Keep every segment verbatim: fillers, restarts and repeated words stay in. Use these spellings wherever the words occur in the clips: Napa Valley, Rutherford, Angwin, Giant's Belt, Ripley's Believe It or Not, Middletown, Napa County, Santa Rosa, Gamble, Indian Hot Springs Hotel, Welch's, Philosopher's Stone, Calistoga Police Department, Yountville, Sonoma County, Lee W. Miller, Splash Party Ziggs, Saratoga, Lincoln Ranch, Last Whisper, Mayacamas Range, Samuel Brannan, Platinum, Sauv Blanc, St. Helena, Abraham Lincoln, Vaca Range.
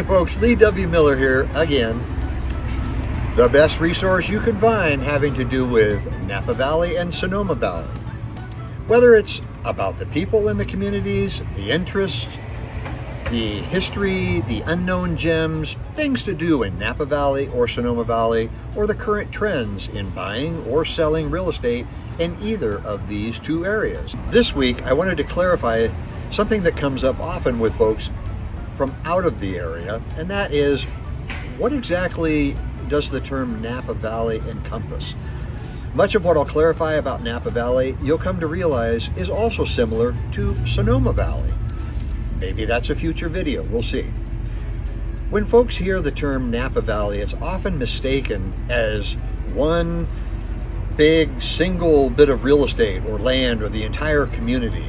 Hi folks, Lee W. Miller here again. The best resource you can find having to do with Napa Valley and Sonoma Valley. Whether it's about the people in the communities, the interests, the history, the unknown gems, things to do in Napa Valley or Sonoma Valley, or the current trends in buying or selling real estate in either of these two areas. This week, I wanted to clarify something that comes up often with folks from out of the area, and that is, what exactly does the term Napa Valley encompass? Much of what I'll clarify about Napa Valley, you'll come to realize is also similar to Sonoma Valley. Maybe that's a future video, we'll see. When folks hear the term Napa Valley, it's often mistaken as one big single bit of real estate or land or the entire community,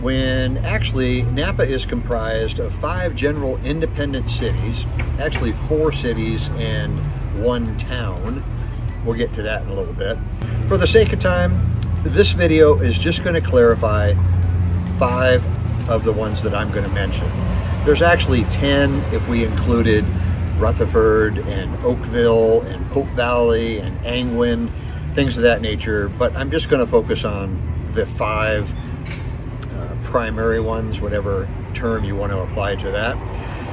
when actually Napa is comprised of five general independent cities, actually four cities and one town. We'll get to that in a little bit. For the sake of time, this video is just going to clarify five of the ones that I'm going to mention. There's actually ten if we included Rutherford and Oakville and Pope Valley and Angwin, things of that nature, but I'm just going to focus on the five uh, primary ones, whatever term you want to apply to that.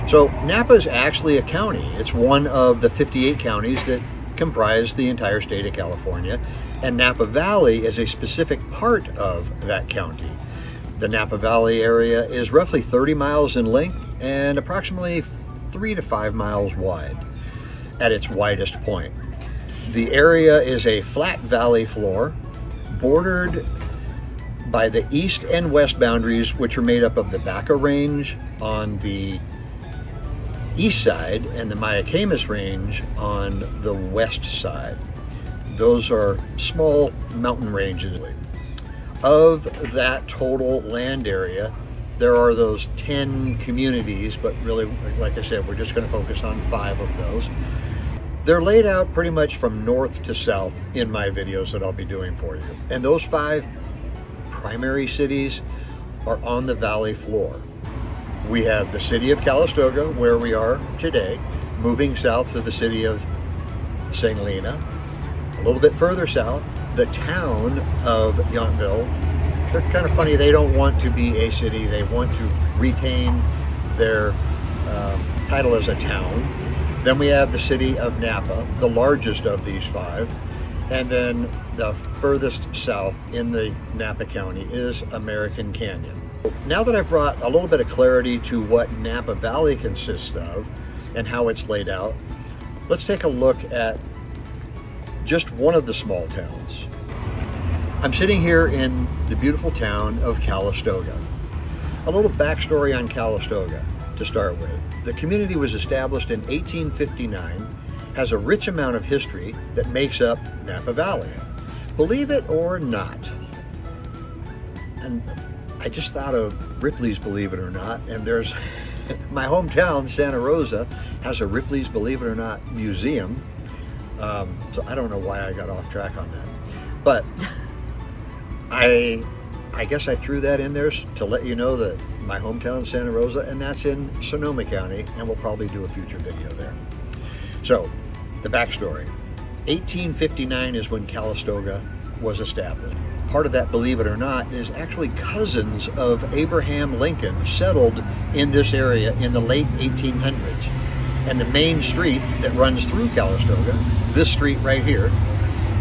So Napa is actually a county. It's one of the fifty-eight counties that comprise the entire state of California, and Napa Valley is a specific part of that county. The Napa Valley area is roughly thirty miles in length and approximately three to five miles wide at its widest point. The area is a flat valley floor bordered by the east and west boundaries, which are made up of the Vaca Range on the east side and the Mayacamas Range on the west side. Those are small mountain ranges. Of that total land area, there are those ten communities, but really, like I said, we're just going to focus on five of those. They're laid out pretty much from north to south in my videos that I'll be doing for you. And those five primary cities are on the valley floor. We have the city of Calistoga, where we are today, moving south to the city of Saint Helena. A little bit further south, the town of Yountville. They're kind of funny, they don't want to be a city, they want to retain their um, title as a town. Then we have the city of Napa, the largest of these five. And then the furthest south in the Napa County is American Canyon. Now that I've brought a little bit of clarity to what Napa Valley consists of and how it's laid out, let's take a look at just one of the small towns. I'm sitting here in the beautiful town of Calistoga. A little backstory on Calistoga to start with. The community was established in eighteen fifty-nine, has a rich amount of history that makes up Napa Valley. Believe it or not, and I just thought of Ripley's Believe It or Not, and there's my hometown, Santa Rosa, has a Ripley's Believe It or Not museum. Um, so I don't know why I got off track on that, but I I guess I threw that in there to let you know that my hometown is Santa Rosa, and that's in Sonoma County, and we'll probably do a future video there. So the backstory, eighteen fifty-nine is when Calistoga was established. Part of that, believe it or not, is actually cousins of Abraham Lincoln settled in this area in the late eighteen hundreds. And the main street that runs through Calistoga, this street right here,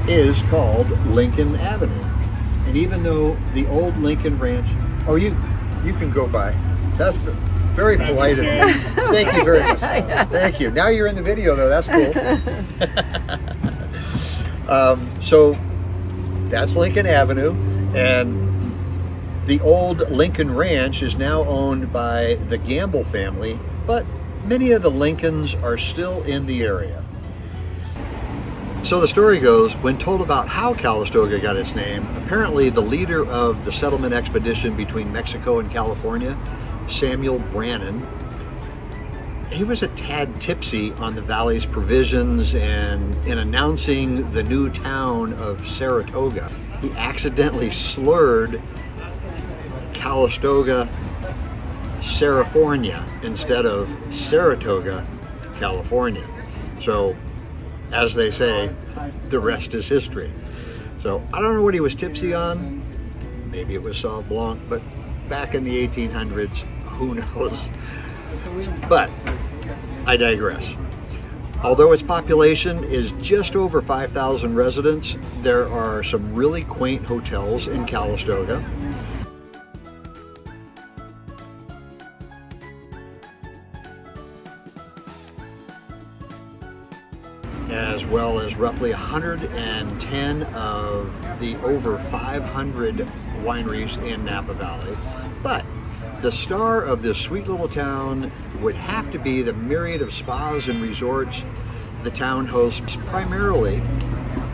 is called Lincoln Avenue. And even though the old Lincoln Ranch, oh, you you can go by. That's very polite of you. Thank you very much. Thank you. Now you're in the video, though. That's cool. um, so that's Lincoln Avenue. And the old Lincoln Ranch is now owned by the Gamble family, but many of the Lincolns are still in the area. So the story goes, when told about how Calistoga got its name, apparently the leader of the settlement expedition between Mexico and California, Samuel Brannan, he was a tad tipsy on the valley's provisions, and in announcing the new town of Saratoga, he accidentally slurred Calistoga California instead of Saratoga, California. So, as they say, the rest is history. So, I don't know what he was tipsy on. Maybe it was Sauv Blanc, but back in the eighteen hundreds, who knows? But I digress. Although its population is just over five thousand residents, there are some really quaint hotels in Calistoga. As well as roughly one hundred ten of the over five hundred wineries in Napa Valley. But the star of this sweet little town would have to be the myriad of spas and resorts. The town hosts primarily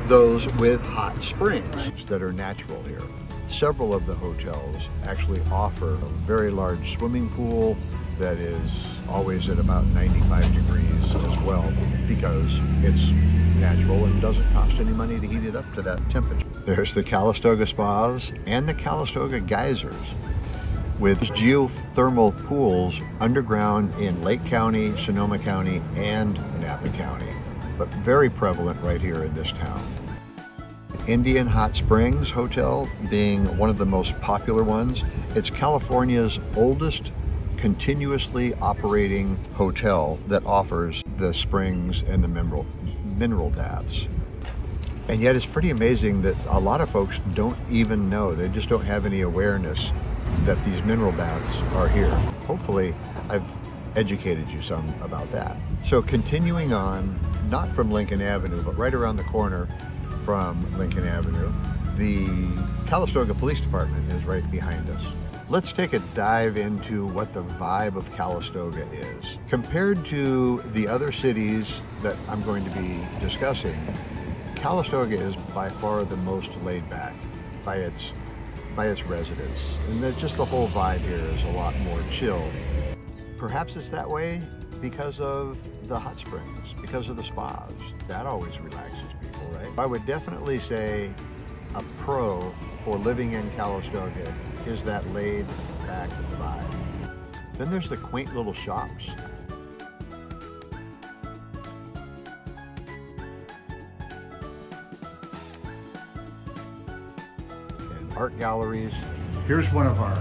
those with hot springs that are natural here. Several of the hotels actually offer a very large swimming pool that is always at about ninety-five degrees as well, because it's natural and doesn't cost any money to heat it up to that temperature. There's the Calistoga Spas and the Calistoga Geysers, with geothermal pools underground in Lake County, Sonoma County, and Napa County, but very prevalent right here in this town. Indian Hot Springs Hotel being one of the most popular ones. It's California's oldest continuously operating hotel that offers the springs and the mineral mineral baths. And yet it's pretty amazing that a lot of folks don't even know, they just don't have any awareness that these mineral baths are here. Hopefully I've educated you some about that. So continuing on, not from Lincoln Avenue, but right around the corner from Lincoln Avenue, the Calistoga Police Department is right behind us. Let's take a dive into what the vibe of Calistoga is. Compared to the other cities that I'm going to be discussing, Calistoga is by far the most laid back by its, by its residents. And there's just the whole vibe here is a lot more chill. Perhaps it's that way because of the hot springs, because of the spas. That always relaxes people, right? I would definitely say a pro for living in Calistoga is that laid back vibe. Then there's the quaint little shops. And art galleries. Here's one of our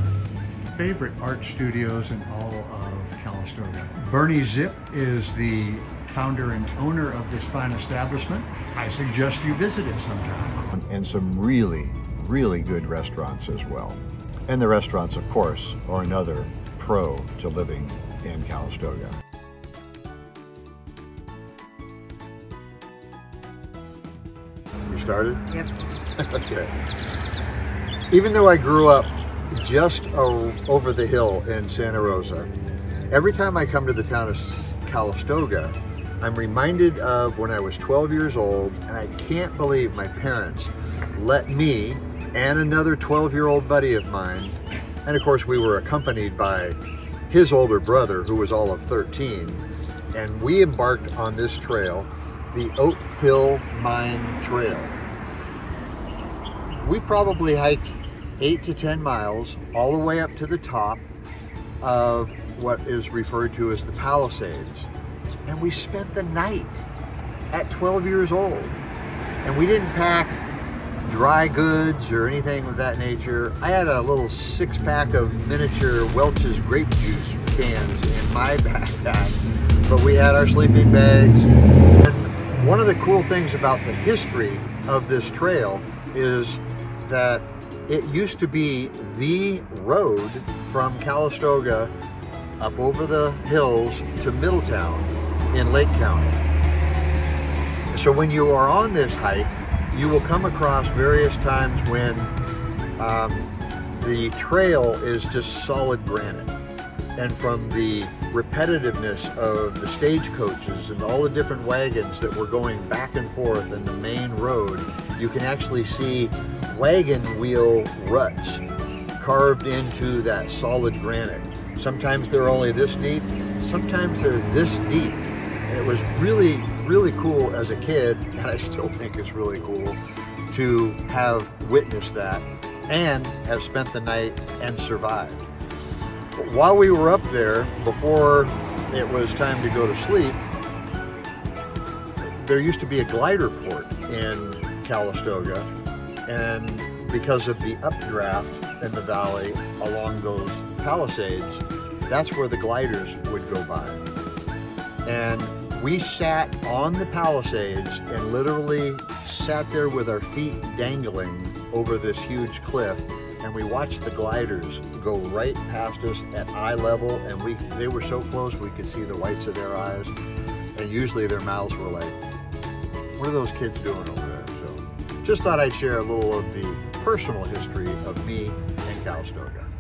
favorite art studios in all of Calistoga. Bernie Zipp is the founder and owner of this fine establishment. I suggest you visit it sometime. And some really, really good restaurants as well. And the restaurants, of course, are another pro to living in Calistoga. We started? Yep. Okay. Even though I grew up just over the hill in Santa Rosa, every time I come to the town of Calistoga, I'm reminded of when I was twelve years old, and I can't believe my parents let me and another twelve-year-old buddy of mine, and of course we were accompanied by his older brother who was all of thirteen, and we embarked on this trail, the Oak Hill Mine Trail. We probably hiked eight to ten miles all the way up to the top of what is referred to as the Palisades, and we spent the night at twelve years old, and we didn't pack dry goods or anything of that nature. I had a little six pack of miniature Welch's grape juice cans in my backpack, but we had our sleeping bags. And one of the cool things about the history of this trail is that it used to be the road from Calistoga up over the hills to Middletown in Lake County. So when you are on this hike, you will come across various times when um, the trail is just solid granite. And from the repetitiveness of the stagecoaches and all the different wagons that were going back and forth in the main road, you can actually see wagon wheel ruts carved into that solid granite. Sometimes they're only this deep, sometimes they're this deep. And it was really, really cool as a kid, and I still think it's really cool to have witnessed that and have spent the night and survived. while we were up there, before it was time to go to sleep, there used to be a glider port in Calistoga, and because of the updraft in the valley along those Palisades, that's where the gliders would go by. And we sat on the Palisades and literally sat there with our feet dangling over this huge cliff, and we watched the gliders go right past us at eye level, and we they were so close we could see the whites of their eyes, and usually their mouths were like, what are those kids doing over there? So just thought I'd share a little of the personal history of me and Calistoga.